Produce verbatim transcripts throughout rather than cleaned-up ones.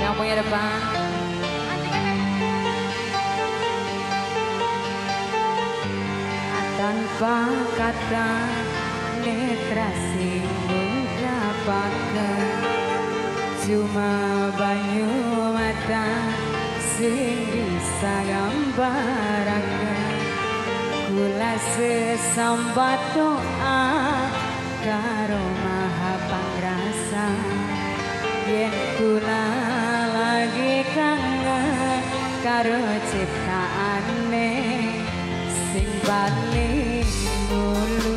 Yang punya depan. Tanpa kata netrasimu dapatkan, cuma banyu mata sing bisa gambarkan. Kula sesambat doa karo maha pangrasa, yen kula lagi kangen karo ciptaane sing paling mulu.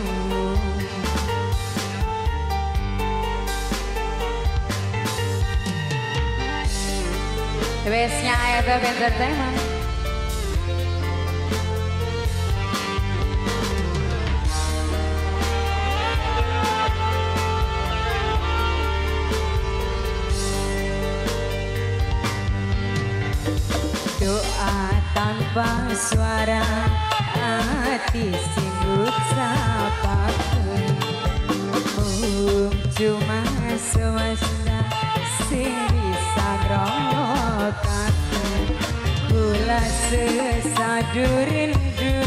Wesnya A F F Entertainment. Tanpa suara hati sibuk sapaku, cuma semesta sing bisa ngroyotaku. Kula sesadu rindu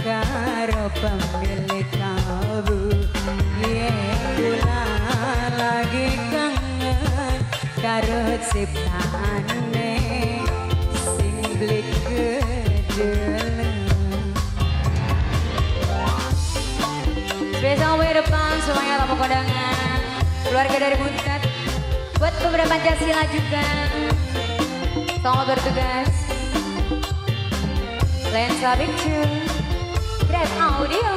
karo pemilik kalbu, yeah. Kula lagi kangen karo ciptaane sing blik besok way depan semuanya tamu kondangan, keluarga dari Buntet, buat beberapa Pancasila juga. Selamat bertugas. Lensa Pictures, Grab Audio.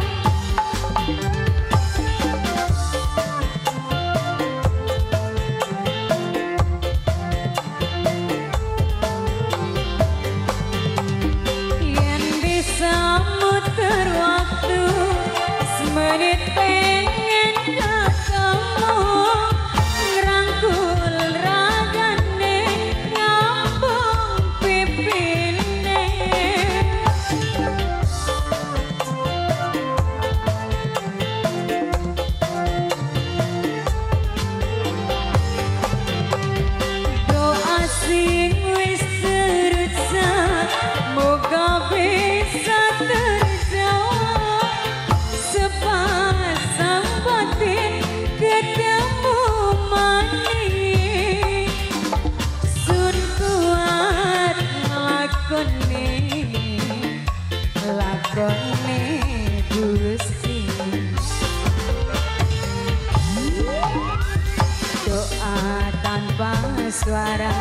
Suara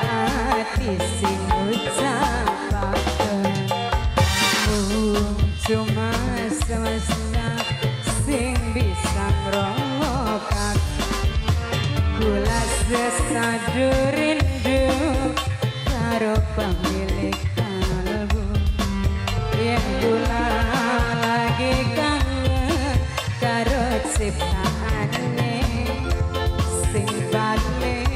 hati sing ucapaken, cuma semesta sing bisa ngrungokaken. Kula sesadu rindu karo pemilik kalbu, yen kula lagi kangen karo ciptaane sing paling.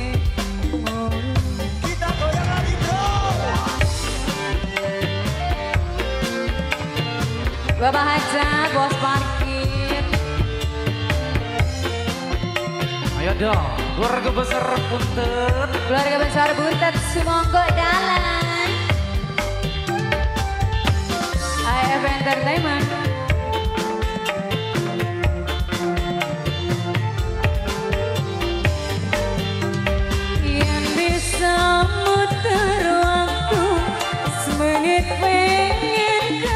Bapak Hajar, bos parkir. Ayo dong, keluarga besar Buntet. Keluarga besar Buntet, sumangga dalan. A F F Entertainment. Yang bisa muter waktu semenit pengen ketemu.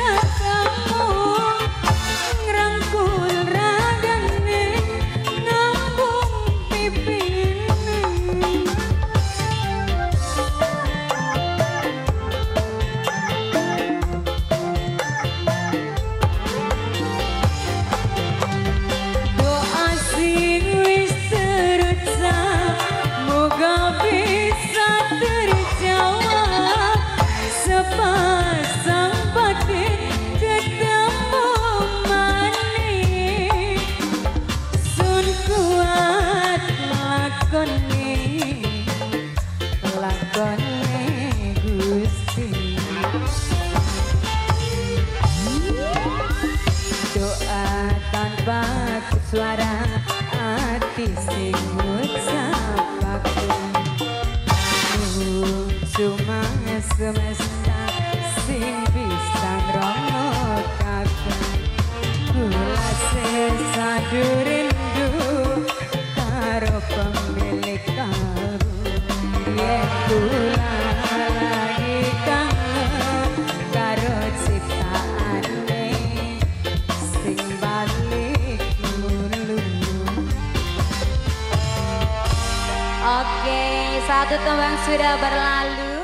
Gak bisa terjawab sepasang. semesta sing bisa ngrono kabeh kula sesadu rindu karo pemilik kamu yen kula lagi kangen karo ciptaane sing balik mulu. Oke, satu tembang sudah berlalu.